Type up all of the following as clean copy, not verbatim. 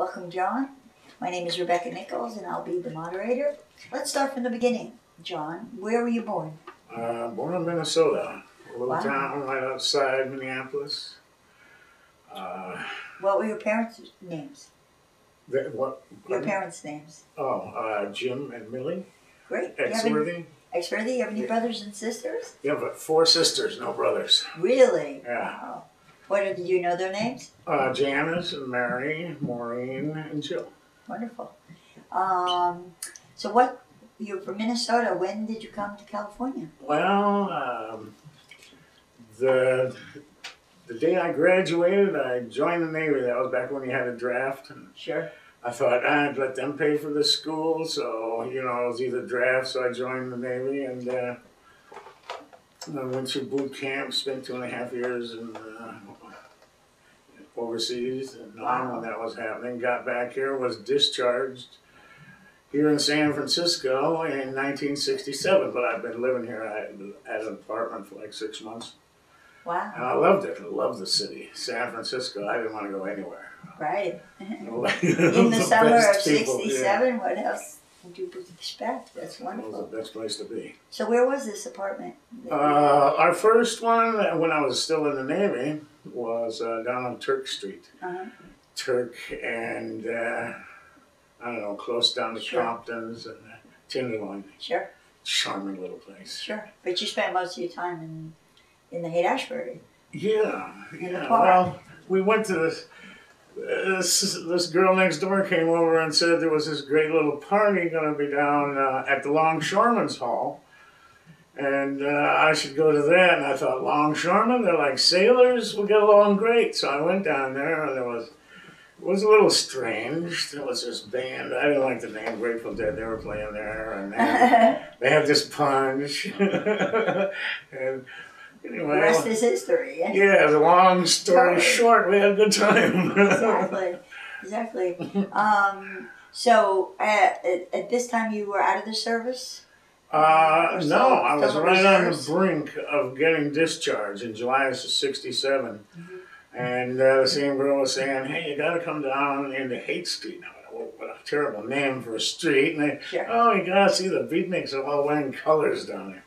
Welcome, John. My name is Rebecca Nichols, and I'll be the moderator. Let's start from the beginning. John, where were you born? Born in Minnesota, a little town right outside Minneapolis. What were your parents' names? Your parents' names. Oh, Jim and Millie. Great. Exworthy. Exworthy, you have any brothers and sisters? Yeah, but 4 sisters, no brothers. Really? Yeah. Wow. What, do you know their names? Janice and Mary, Maureen and Jill. Wonderful. So what, you're from Minnesota, when did you come to California? Well, the day I graduated, I joined the Navy. That was back when you had a draft. And sure. I thought I'd let them pay for the school, so, you know, it was either draft, so I joined the Navy, and I went through boot camp, spent 2.5 years in overseas, and when that was happening, got back here, was discharged here in San Francisco in 1967, but I've been living here. I had an apartment for like 6 months. Wow. And I loved it. I loved the city. San Francisco, I didn't want to go anywhere. Right. In the summer of 67, yeah. What else would you expect? That's wonderful. That was the best place to be. So where was this apartment? Our first one, when I was still in the Navy, was down on Turk Street. Uh-huh. Turk and, I don't know, close down to Compton's and Tenderloin. Sure. Charming little place. Sure. But you spent most of your time in the Haight-Ashbury. Yeah. Well, we went to this girl next door came over and said there was this great little party going to be down at the Longshoreman's Hall, and I should go to that. And I thought, longshoremen, they're like sailors, we'll get along great. So I went down there, and it was a little strange. There was this band, I didn't like the name, Grateful Dead, they were playing there, and they had this punch. And anyway, the rest is history. Yeah, the long story short, we had a good time. Exactly, exactly. So at this time you were out of the service? No, I was right on the brink of getting discharged in July of 67. Mm-hmm. And the same girl was saying, hey, you got to come down into Haight Street. What a terrible name for a street. And they, oh, you got to see the beatniks are all wearing colors down there.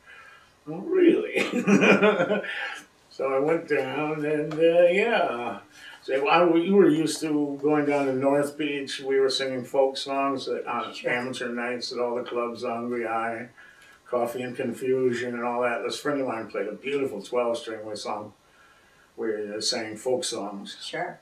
Really? So I went down and, yeah. So we were used to going down to North Beach. We were singing folk songs on amateur nights at all the clubs, Hungry Eye, Coffee and Confusion and all that. This friend of mine played a beautiful 12-string with song. We sang folk songs. Sure.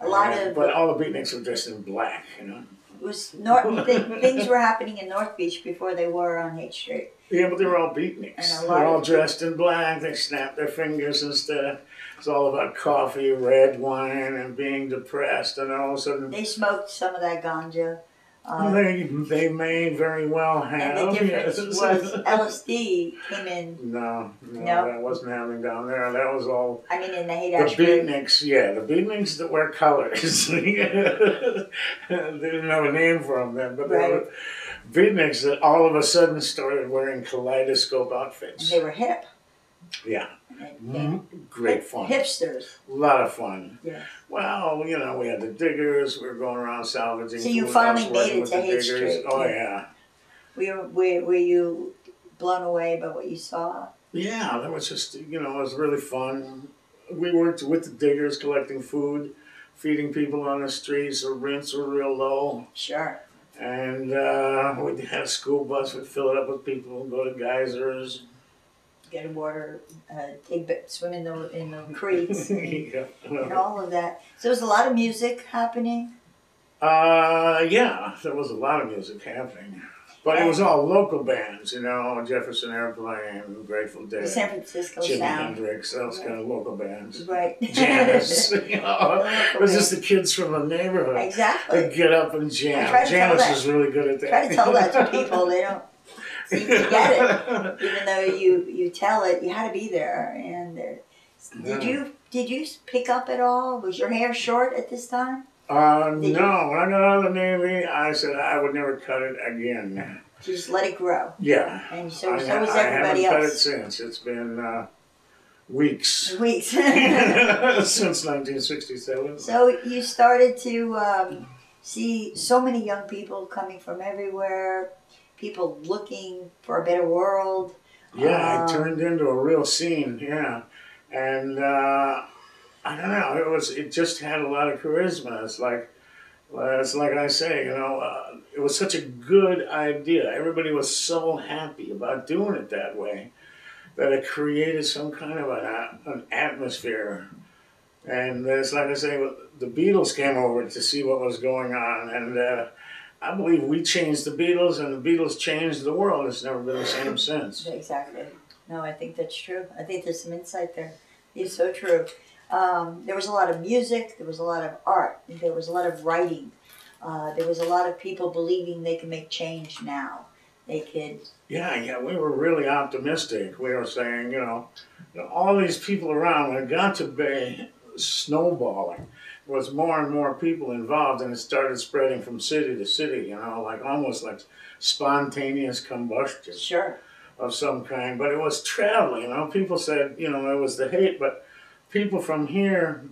A lot of... But all the beatniks were dressed in black, you know. It was things were happening in North Beach before they were on Haight Street. Yeah, but they were all beatniks. They were all dressed in black. They snapped their fingers and stuff. It's all about coffee, red wine, and being depressed. And all of a sudden... They smoked some of that ganja. They may very well have. And the difference was LSD came in. No, that wasn't happening down there. That was all. I mean, in the Haight-Ashbury. The beatniks, yeah, the beatniks that wear colors. They didn't have a name for them then, but they were beatniks that all of a sudden started wearing kaleidoscope outfits. And they were hip. Yeah. Great fun. Hipsters. A lot of fun. Yeah. Well, you know, we had the diggers. We were going around salvaging. So you finally made it to Haight Street. Oh, yeah. Were you blown away by what you saw? Yeah, that was just, you know, it was really fun. We worked with the diggers collecting food, feeding people on the streets. The rents were real low. Sure. And we had a school bus. We'd fill it up with people, go to geysers. Get water, swim in the creeks, and, and all of that. So there was a lot of music happening? Yeah, there was a lot of music happening. But it was all local bands, you know, Jefferson Airplane, Grateful Dead, San Francisco Jim Hendrix, those kind of local bands. Right. Janice, you know, it was just the kids from the neighborhood. Exactly. They'd get up and jam. Janice was really good at that. Try to tell that to people, they don't... So you can get it, even though you tell it, you had to be there. And did you pick up at all? Was your hair short at this time? No, when I got out of the Navy, I said I would never cut it again. So just let it grow. Yeah. And so was everybody else. I haven't cut it since. It's been weeks. Weeks. Since 1967. So you started to see so many young people coming from everywhere, people looking for a better world. Yeah, it turned into a real scene, yeah. And I don't know, it just had a lot of charisma. It's like I say, it was such a good idea. Everybody was so happy about doing it that way that it created some kind of an atmosphere. And it's like I say, the Beatles came over to see what was going on, and I believe we changed the Beatles, and the Beatles changed the world. It's never been the same since. Exactly. No, I think that's true. I think there's some insight there. It's so true. There was a lot of music. There was a lot of art. There was a lot of writing. There was a lot of people believing they can make change now. They could. Yeah, we were really optimistic. We were saying, all these people around, when it got to be snowballing, there was more and more people involved, and it started spreading from city to city, almost like spontaneous combustion. Sure. Of some kind, but it was traveling. People said, it was the hate, but people from here,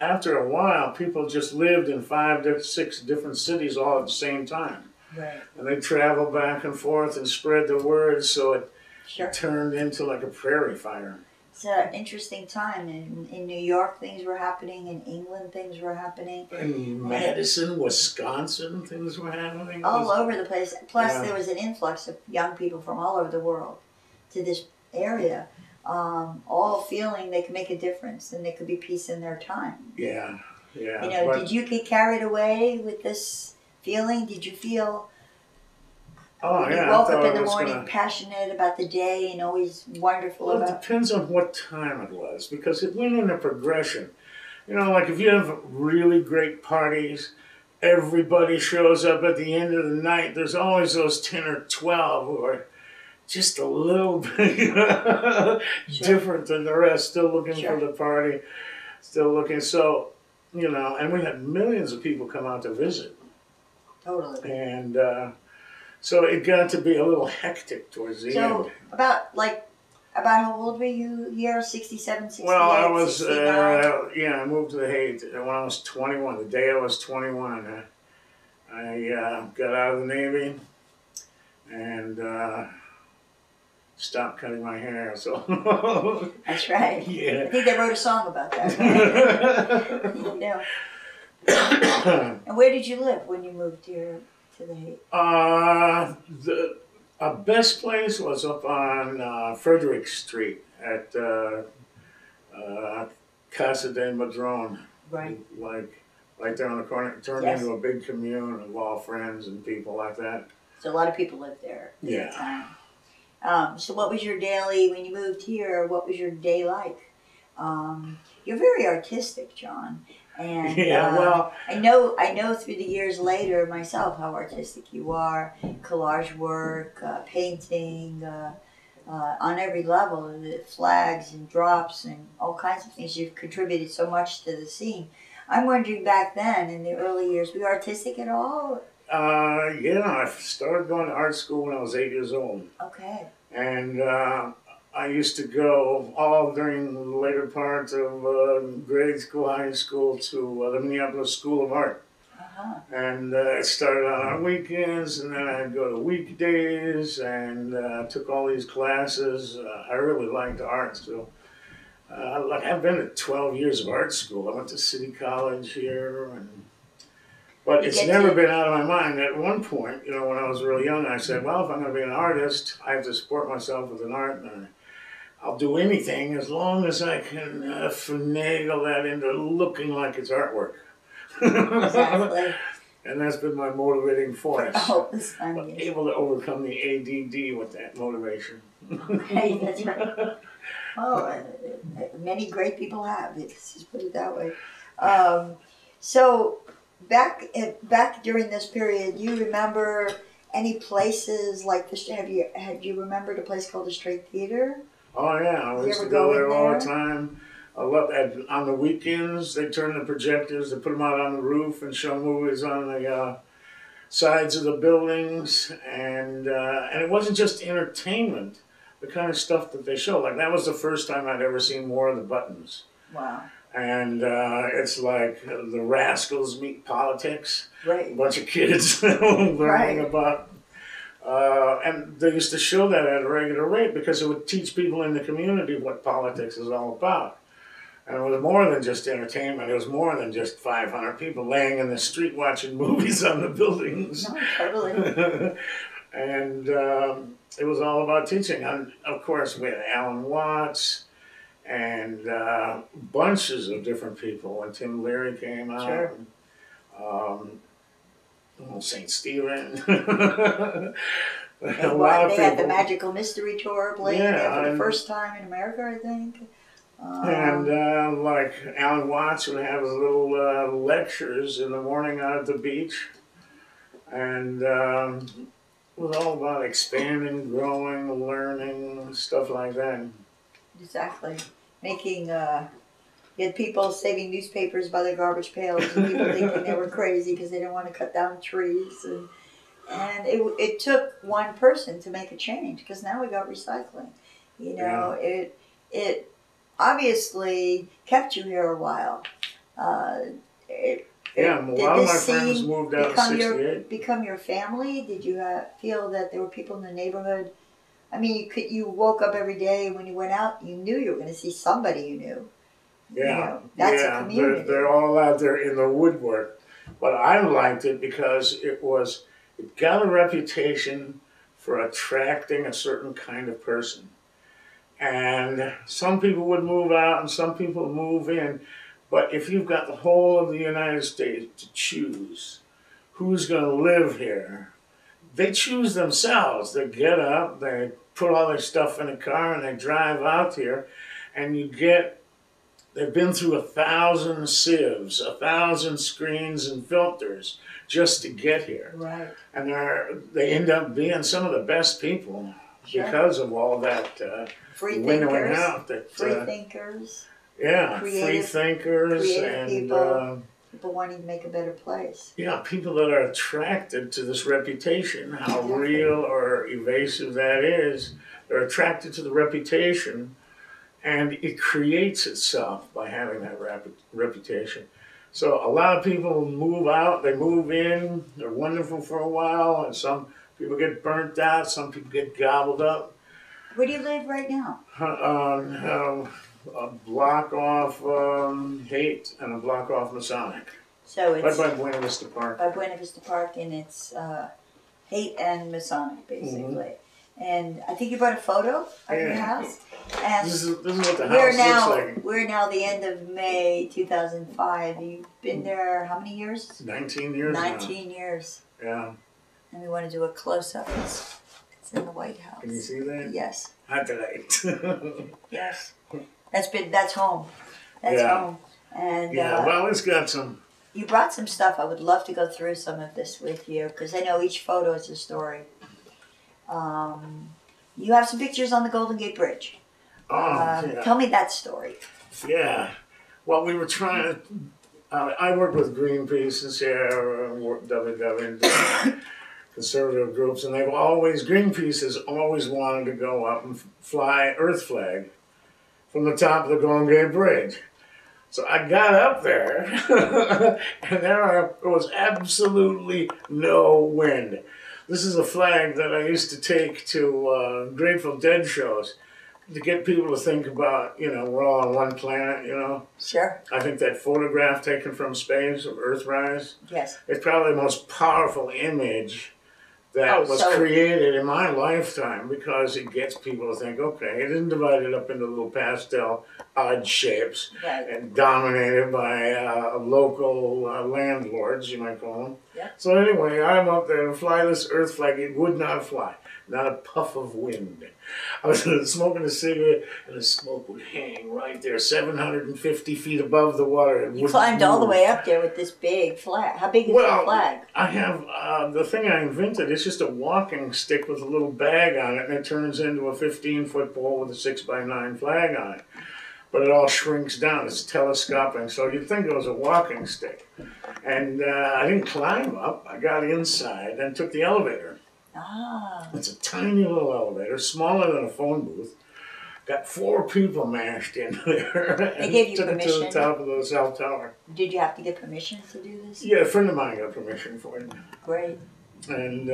after a while, people just lived in 5 to 6 different cities all at the same time. Right. And they traveled back and forth and spread the word, so it sure turned into like a prairie fire. It's an interesting time. In New York, things were happening. In England, things were happening. In Madison, Wisconsin, things were happening. All over the place. Plus, yeah, there was an influx of young people from all over the world to this area, all feeling they could make a difference and there could be peace in their time. Yeah, yeah. Did you get carried away with this feeling? Did you feel... Oh, yeah, you woke up in the morning passionate about the day and always wonderful about it? Well, it depends on what time it was, because it went in a progression. Like if you have really great parties, everybody shows up at the end of the night, there's always those 10 or 12 who are just a little bit sure different than the rest, still looking sure for the party, still looking. So, and we had millions of people come out to visit. Totally. And... so it got to be a little hectic towards the end. So about how old were you here? 67, 68, well, I was, 69? I moved to the Haight when I was 21. The day I was 21, I got out of the Navy and stopped cutting my hair. So that's right. Yeah. I think they wrote a song about that. Right? And where did you live when you moved here? The best place was up on Frederick Street at Casa de Madron. Right. Like there on the corner. It turned yes into a big commune of all friends and people like that. So a lot of people lived there at yeah the time. So what was your daily, when you moved here, what was your day like? You're very artistic, John. And yeah, well, I know through the years later myself how artistic you are. Collage work, painting, on every level, flags and drops and all kinds of things. You've contributed so much to the scene. I'm wondering back then in the early years, were you artistic at all? Yeah, I started going to art school when I was 8 years old. Okay. And I used to go all during the later part of grade school, high school, to the Minneapolis School of Art. Uh-huh. And it started on weekends, and then I'd go to weekdays, and took all these classes. I really liked art, so I've been at 12 years of art school. I went to City College here, but it's never been out of my mind. At one point, when I was really young, I said, well, if I'm going to be an artist, I have to support myself with an art, and I'll do anything as long as I can finagle that into looking like it's artwork. Exactly. And that's been my motivating force. Oh, I'm able to overcome the ADD with that motivation. Okay, that's right. Well, many great people have. Let's just put it that way. So back during this period, you remember any places like this? Had you remembered a place called the Straight Theater? Oh, yeah. I used to go there all the time. I loved that. On the weekends, they turned the projectors, they put them out on the roof and show movies on the sides of the buildings. And it wasn't just entertainment, the kind of stuff that they show. Like, that was the first time I'd ever seen War of the Buttons. Wow. And it's like the Rascals meet politics. Right. A bunch of kids learning about... and they used to show that at a regular rate because it would teach people in the community what politics is all about. And it was more than just entertainment. It was more than just 500 people laying in the street watching movies on the buildings. No, totally. And it was all about teaching. And of course, we had Alan Watts and bunches of different people. When Tim Leary came out, St. Stephen. A lot of people. They had the Magical Mystery Tour playing for the first time in America, I think. And like Alan Watts would have his little lectures in the morning out at the beach. And it was all about expanding, growing, learning, stuff like that. Exactly. Making... you had people saving newspapers by the garbage pails and people thinking they were crazy because they didn't want to cut down trees. And it took one person to make a change because now we got recycling. You know, it obviously kept you here a while. A lot of my friends moved out in '68. Become your family? Did you feel that there were people in the neighborhood? I mean, you woke up every day when you went out, you knew you were going to see somebody you knew. Yeah, yeah, they're all out there in the woodwork. But I liked it because it got a reputation for attracting a certain kind of person. And some people would move out and some people move in. But if you've got the whole of the United States to choose who's going to live here, they choose themselves. They get up, they put all their stuff in a car and they drive out here and you get... They've been through 1,000 sieves, 1,000 screens and filters just to get here. Right. And they end up being some of the best people because of all that winnowing out. Free thinkers. Yeah, free thinkers, creative people, people wanting to make a better place. Yeah, people that are attracted to this reputation, how real or evasive that is. They're attracted to the reputation. And it creates itself by having that reputation. So a lot of people move out, they move in, they're wonderful for a while, and some people get burnt out, some people get gobbled up. Where do you live right now? A block off Haight and a block off Masonic. So it's right by Buena Vista Park. By Buena Vista Park, and it's Haight and Masonic, basically. Mm-hmm. And I think you brought a photo of your house. And this is what the house looks like. We're now the end of May 2005. You've been there how many years? 19 years. 19 years. Yeah. And we want to do a close-up. It's in the White House. Can you see that? Yes. Hot delight. Yes. That's home. That's home. And yeah. Well, it's got some. You brought some stuff. I would love to go through some of this with you because I know each photo is a story. You have some pictures on the Golden Gate Bridge. Tell me that story. Yeah. Well, we were trying to... I worked with Greenpeace and Sierra and WW conservative groups, and they've always... Greenpeace has always wanted to go up and fly Earth flag from the top of the Golden Gate Bridge. So I got up there, and there was absolutely no wind. This is a flag that I used to take to Grateful Dead shows to get people to think about, you know, we're all on one planet, you know. Sure. I think that photograph taken from space of Earthrise, it's probably the most powerful image that created in my lifetime because it gets people to think, okay, it isn't divided up into little pastel odd shapes and dominated by local landlords, you might call them. Yeah. So anyway, I'm up there to fly this Earth flag. It would not fly, not a puff of wind. I was smoking a cigarette, and the smoke would hang right there, 750 feet above the water. You climbed all the way up there with this big flag. How big is the flag? I have the thing I invented. It's just a walking stick with a little bag on it, and it turns into a 15-foot pole with a 6x9 flag on it. But it all shrinks down. It's telescoping, so you'd think it was a walking stick. And I didn't climb up. I got inside and took the elevator. It's a tiny little elevator, smaller than a phone booth. got four people mashed into there. They gave you permission? To the top of the cell tower. Did you have to get permission to do this? Yeah, a friend of mine got permission for it. Great. And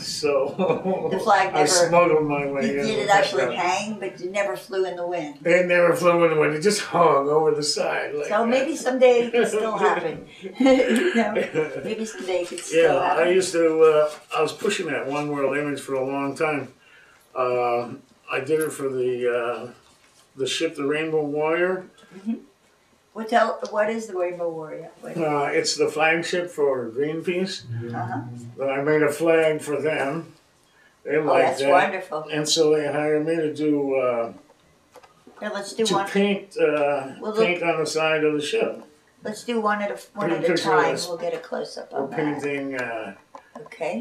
so the flag never, I smuggled my way in. Did it actually hang, but it never flew in the wind? It never flew in the wind. It just hung over the side. Like so that. Maybe someday it could still happen. You know, maybe someday it could still happen. Yeah, I used to, I was pushing that One World image for a long time. I did it for the ship, the Rainbow Warrior. Mm-hmm. What is the Rainbow Warrior? It's the flagship for Greenpeace. Uh-huh. But I made a flag for them. They liked that. Oh, that's wonderful. And so they hired me to do. Now let's do one. To paint, paint on the side of the ship. Let's do one at a time. We'll get a close up on that. We're painting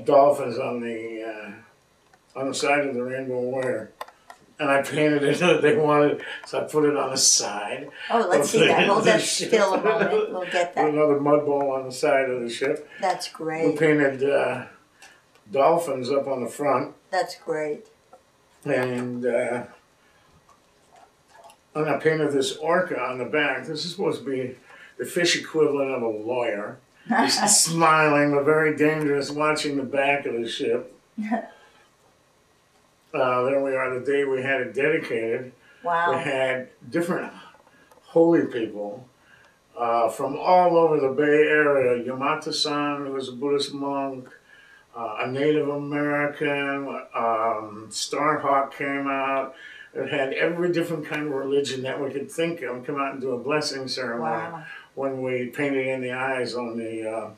dolphins on the side of the Rainbow Warrior. And I painted it that they wanted, so I put it on the side. Oh, let's see that. Hold that still a moment. We'll get that. Put another mud ball on the side of the ship. That's great. We painted dolphins up on the front. That's great. And I painted this orca on the back. This is supposed to be the fish equivalent of a lawyer. He's smiling, but very dangerous, watching the back of the ship. There we are, the day we had it dedicated. Wow. We had different holy people from all over the Bay Area. Yamata-san, who was a Buddhist monk, a Native American, Starhawk came out. It had every different kind of religion that we could think of come out and do a blessing ceremony. Wow. When we painted in the eyes on the...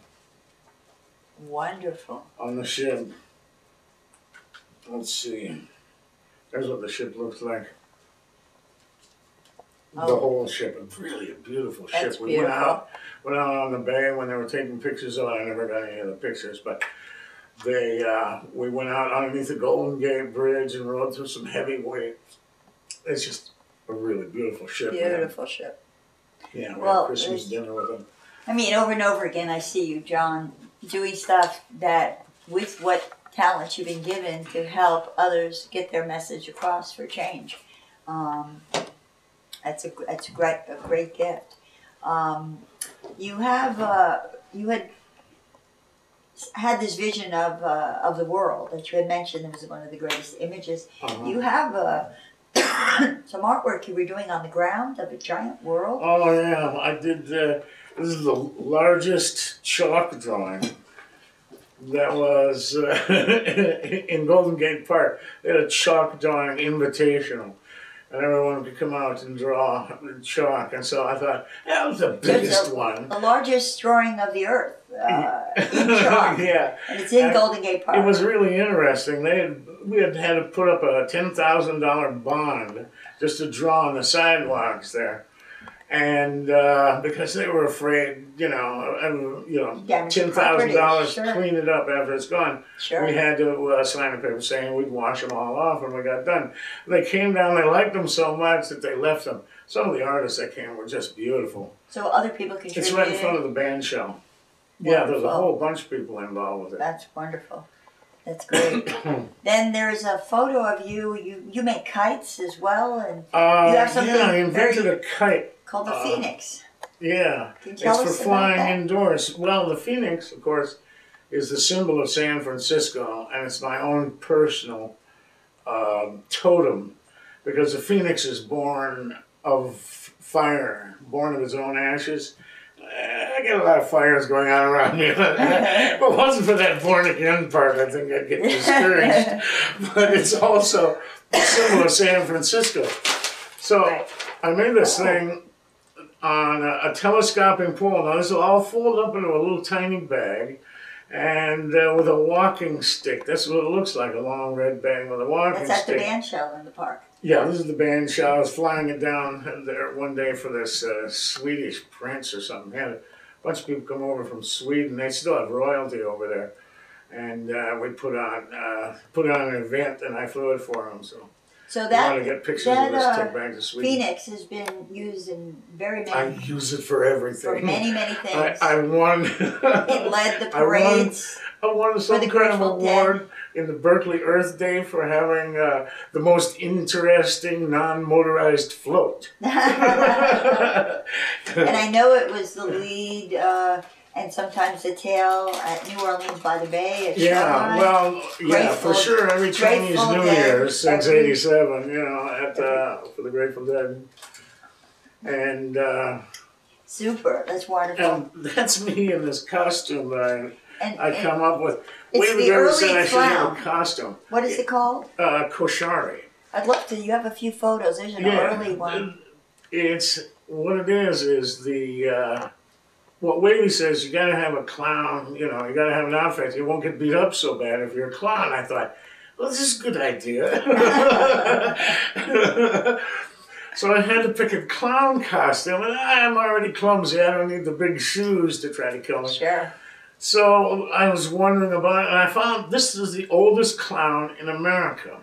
Wonderful. On the ship. Let's see. There's what the ship looks like. Oh. The whole ship. Really a beautiful ship. That's beautiful. We went out on the bay when they were taking pictures of it. I never got any of the pictures, but they we went out underneath the Golden Gate Bridge and rode through some heavy waves. It's just a really beautiful ship. Beautiful ship. Yeah, we had Christmas dinner with them. I mean, over and over again, I see you, John, doing stuff that with what talent you've been given to help others get their message across for change. That's a great gift. You had this vision of the world that you had mentioned. It was one of the greatest images. Uh-huh. You have some artwork you were doing on the ground of a giant world. Oh yeah, I did. This is the largest chalk drawing. That was in Golden Gate Park. They had a chalk drawing invitational, and everyone could come out and draw chalk. And so I thought that was the biggest one, the largest drawing of the earth in chalk. Yeah, and it's in Golden Gate Park. It was really interesting. We had to put up a $10,000 bond just to draw on the sidewalks there. And because they were afraid, you know, $10,000 to clean it up after it's gone. Sure. We had to sign a paper saying we'd wash them all off when we got done. They came down, they liked them so much that they left them. Some of the artists that came were just beautiful. So other people contributed? It's right in front of the band shell. Wonderful. Yeah, there's a whole bunch of people involved with it. That's wonderful. That's great. Then there's a photo of you. You make kites as well, and you have something. Yeah, I invented a kite called the Phoenix. Yeah, it's for flying indoors. Well, the Phoenix, of course, is the symbol of San Francisco, and it's my own personal totem, because the Phoenix is born of fire, born of his own ashes. I get a lot of fires going on around me. If it wasn't for that born again part, I think I'd get discouraged. But it's also the symbol of San Francisco. So I made this thing on a telescoping pole. Now this will all fold up into a little tiny bag, and with a walking stick. That's what it looks like, a long red bag with a walking stick. That's at the band shell in the park. Yeah, this is the band shell. I was flying it down there one day for this Swedish prince or something. Had a bunch of people come over from Sweden. They still have royalty over there. And we put on an event, and I flew it for them. So that, you want to get pictures of this took back to Sweden. Phoenix has been used in very many... I use it for everything. For many, many things. I won... It led the parades. I won some kind of award in the Berkeley Earth Day for having the most interesting non-motorized float. And I know it was the lead and sometimes the tail at New Orleans by the Bay. Yeah, well, yeah, for sure. Every Chinese New Year since '87, you know, at for the Grateful Dead, and super. That's wonderful. And that's me in this costume that I come up with. Wavy Gravy said I should have a costume. What is it called? Koshari. I'd love to. You have a few photos. There's an early one. It's what it is the. What Wavy says, you gotta have a clown, you know, you gotta have an outfit. You won't get beat up so bad if you're a clown. I thought, well, this is a good idea. So I had to pick a clown costume, and I'm already clumsy. I don't need the big shoes to try to kill me. Sure. So I was wondering about it, and I found this is the oldest clown in America.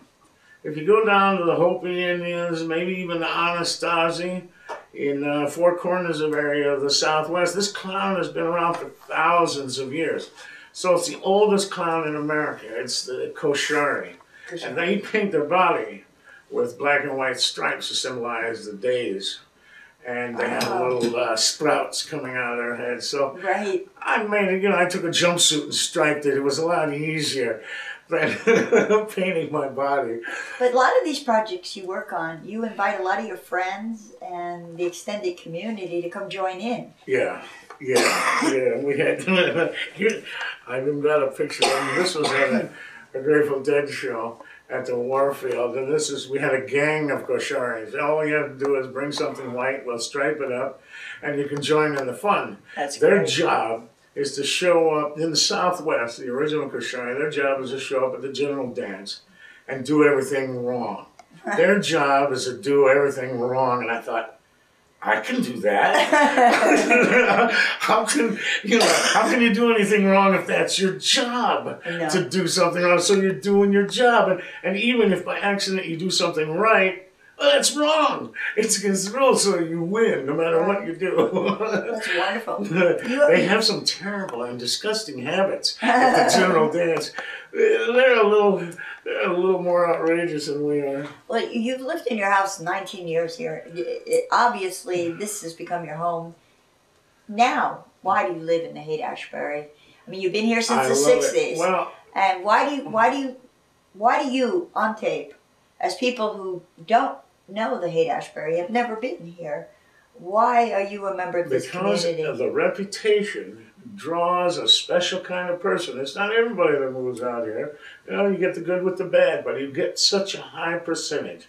If you go down to the Hopi Indians, maybe even the Anasazi, in Four Corners of area of the Southwest, this clown has been around for thousands of years. So it's the oldest clown in America. It's the Koshari. And they paint their body with black and white stripes to symbolize the days. And they have little sprouts coming out of their heads. So I made it, you know, I took a jumpsuit and striped it. It was a lot easier than painting my body. But a lot of these projects you work on, you invite a lot of your friends and the extended community to come join in. Yeah, yeah, yeah. We had, I even got a picture. I mean, this was at a Grateful Dead show at the Warfield, and this is, we had a gang of Kosharis. All you have to do is bring something white, we'll stripe it up, and you can join in the fun. That's their job is to show up in the Southwest, the original Koshari, their job is to show up at the general dance and do everything wrong. Their job is to do everything wrong, and I thought, I can do that. how can you do anything wrong if that's your job, to do something wrong? So you're doing your job, and even if by accident you do something right, well, that's wrong. It's against the rules, so you win no matter what you do. That's wonderful. They have some terrible and disgusting habits at the general dance. They're a little more outrageous than we are. Well, you've lived in your house 19 years here. Obviously, this has become your home. Now, why do you live in the Haight-Ashbury? I mean, you've been here since the '60s. Well, and why do you on tape, as people who don't know the Haight-Ashbury, have never been here, why are you a member of this community? Because of the reputation. Draws a special kind of person. It's not everybody that moves out here. You know, you get the good with the bad, but you get such a high percentage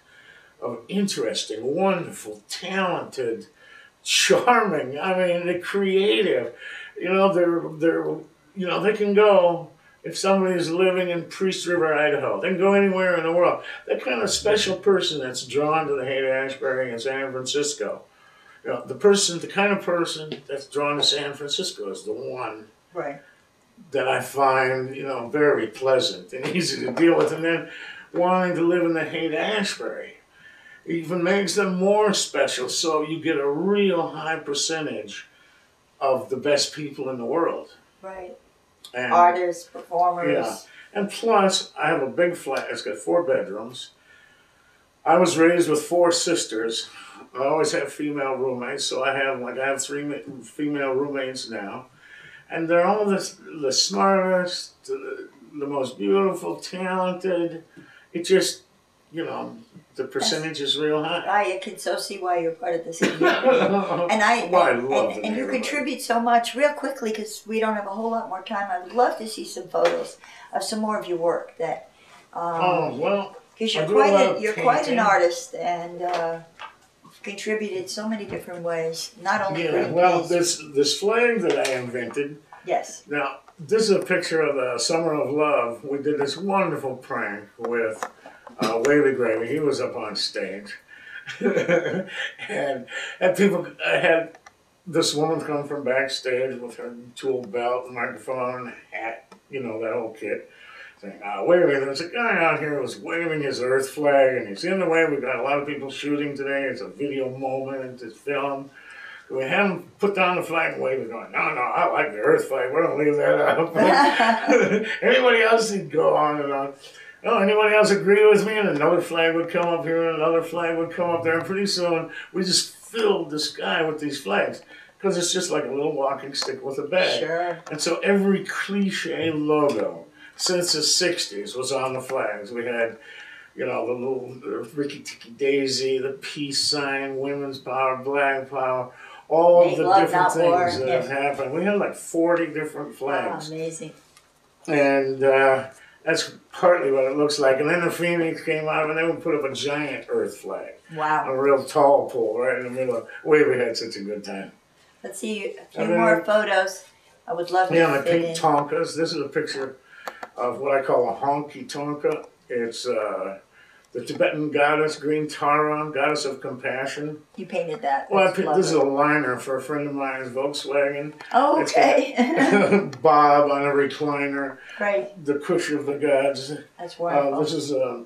of interesting, wonderful, talented, charming, I mean, the creative. You know, they can go, if somebody's living in Priest River, Idaho, they can go anywhere in the world. That kind of special person that's drawn to the Haight-Ashbury in San Francisco. You know, the kind of person that's drawn to San Francisco is the one that I find, you know, very pleasant and easy to deal with. And then wanting to live in the Haight-Ashbury even makes them more special. So you get a real high percentage of the best people in the world. Right. And artists, performers. Yeah. And plus, I have a big flat. It's got 4 bedrooms. I was raised with 4 sisters. I always have female roommates, so I have 3 female roommates now, and they're all the smartest, the most beautiful, talented. It just, you know, the percentage is real high. I can so see why you're part of this community, and you contribute so much. Real quickly, because we don't have a whole lot more time, I would love to see some photos of some more of your work. That because you're quite an artist and. Contributed so many different ways, not only Greenpeace. Well, this flag that I invented. Yes. Now, this is a picture of the Summer of Love. We did this wonderful prank with Wavy Gravy. He was up on stage. I had this woman come from backstage with her tool belt, microphone, hat, you know, that whole kit. Saying, waving. There's a guy out here who's waving his Earth flag, and he's in the way. We've got a lot of people shooting today. It's a video moment. It's film. We had them put down the flag and wave it going, no, I like the Earth flag. We're going to leave that out. Anybody else, he'd go on and on. Oh, anybody else agree with me? And another flag would come up here and another flag would come up there. And pretty soon, we just filled the sky with these flags. Because it's just like a little walking stick with a bag. Sure. And so every cliche logo since the 60s was on the flags. We had, you know, the little Ricky Tikki Daisy, the peace sign, women's power, black power, all of the different things that have happened. We had like 40 different flags. Wow, amazing. And that's partly what it looks like. And then the Phoenix came out and they would put up a giant Earth flag. Wow. A real tall pole right in the middle of where we had such a good time. Let's see a few more photos. I would love to see. Yeah, and the pink Tonkas. This is a picture of what I call a honky Tonka. It's the Tibetan goddess, Green Tara, goddess of compassion. You painted that. Well, this is a liner for a friend of mine's Volkswagen. Oh, okay. Bob on a recliner. Right. The Kush of the gods. That's wonderful. This is a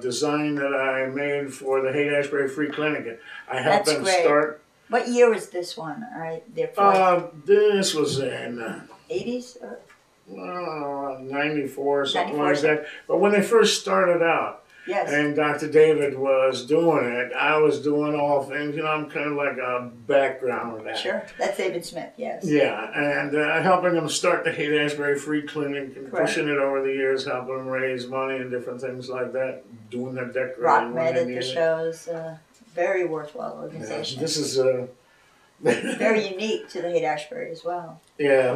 design that I made for the Haight-Ashbury Free Clinic. I helped them start. What year was this one? All right, this was in... 80s? Or? 94 or something like that. But when they first started out, yes, and Dr. David was doing it, I was doing all things. You know, I'm kind of like a background with that. Sure. That's David Smith, yes. Yeah, and helping them start the Haight-Ashbury Free Clinic and pushing it over the years, helping them raise money and different things like that, doing their decorating. Rock Med at the shows. Very worthwhile organization. Yeah, this is very unique to the Haight-Ashbury as well. Yeah,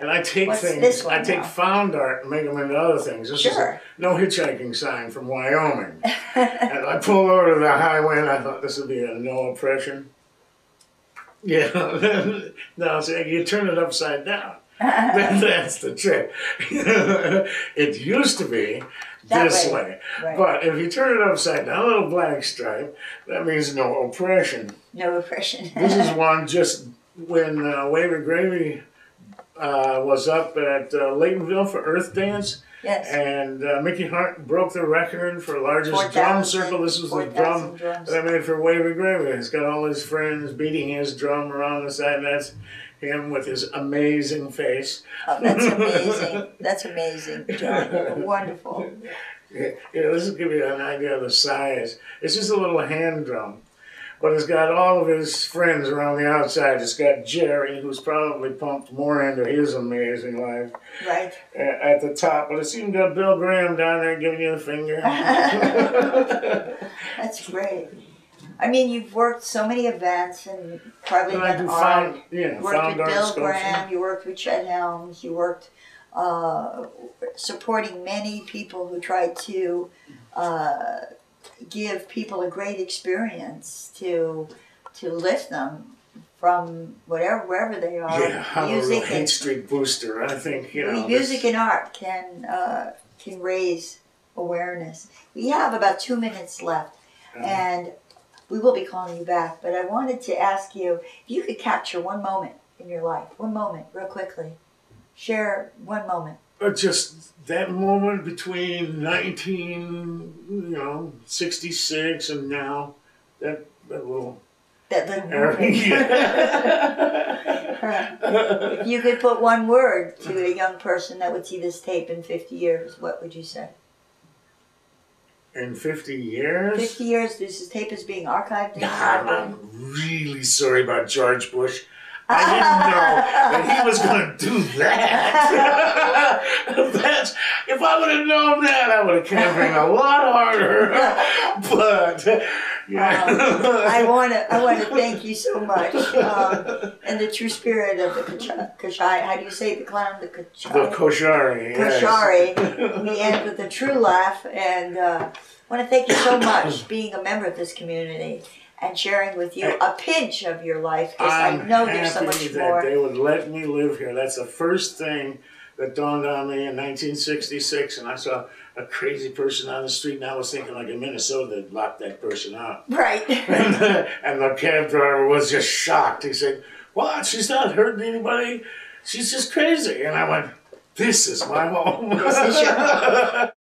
and I take I take found art and make them into other things. This is a no hitchhiking sign from Wyoming. And I pulled over to the highway and I thought this would be a no oppression. Yeah, no, so you turn it upside down. That's the trick. It used to be this way. Right. But if you turn it upside down, a little black stripe, that means no oppression. No oppression. This is one just when Wavy Gravy was up at Laytonville for Earth Dance. Yes. And Mickey Hart broke the record for largest drum circle. This was the drum that I made for Wavy Gravy. He's got all his friends beating his drum around the side. And that's him with his amazing face. Oh, that's amazing. That's amazing, John. Wonderful. Yeah, this will give you an idea of the size. It's just a little hand drum. But it's got all of his friends around the outside. It's got Jerry, who's probably pumped more into his amazing life. Right. At the top. But it's even got Bill Graham down there giving you the finger. That's great. I mean, you've worked so many events and probably done art. You worked with Bill Graham, you worked with Chet Helms, you worked supporting many people who tried to give people a great experience to lift them from wherever they are. Yeah, I'm a real Haight Street booster. I think, you know, music and art can raise awareness. We have about 2 minutes left, and we will be calling you back, but I wanted to ask you if you could capture one moment in your life, one moment, real quickly. Share one moment. Just that moment between 1966 and now, that little... That little moment. If you could put one word to a young person that would see this tape in 50 years, what would you say? In 50 years? 50 years, this tape is being archived. I'm really sorry about George Bush. I didn't know that he was going to do that. If I would have known that, I would have campaigned a lot harder. But... Yeah. I want to thank you so much, and the true spirit of the Koshari. How do you say the clown? The Koshari. The Koshari. Koshari. Yes. We end with a true laugh, and I want to thank you so much being a member of this community and sharing with you a pinch of your life. I'm I know happy there's so much that more. They would let me live here. That's the first thing that dawned on me in 1966, and I saw a crazy person on the street, and I was thinking, like, in Minnesota, they'd lock that person out. Right. And the cab driver was just shocked. He said, "What? She's not hurting anybody. She's just crazy." And I went, "This is my home." This is your home.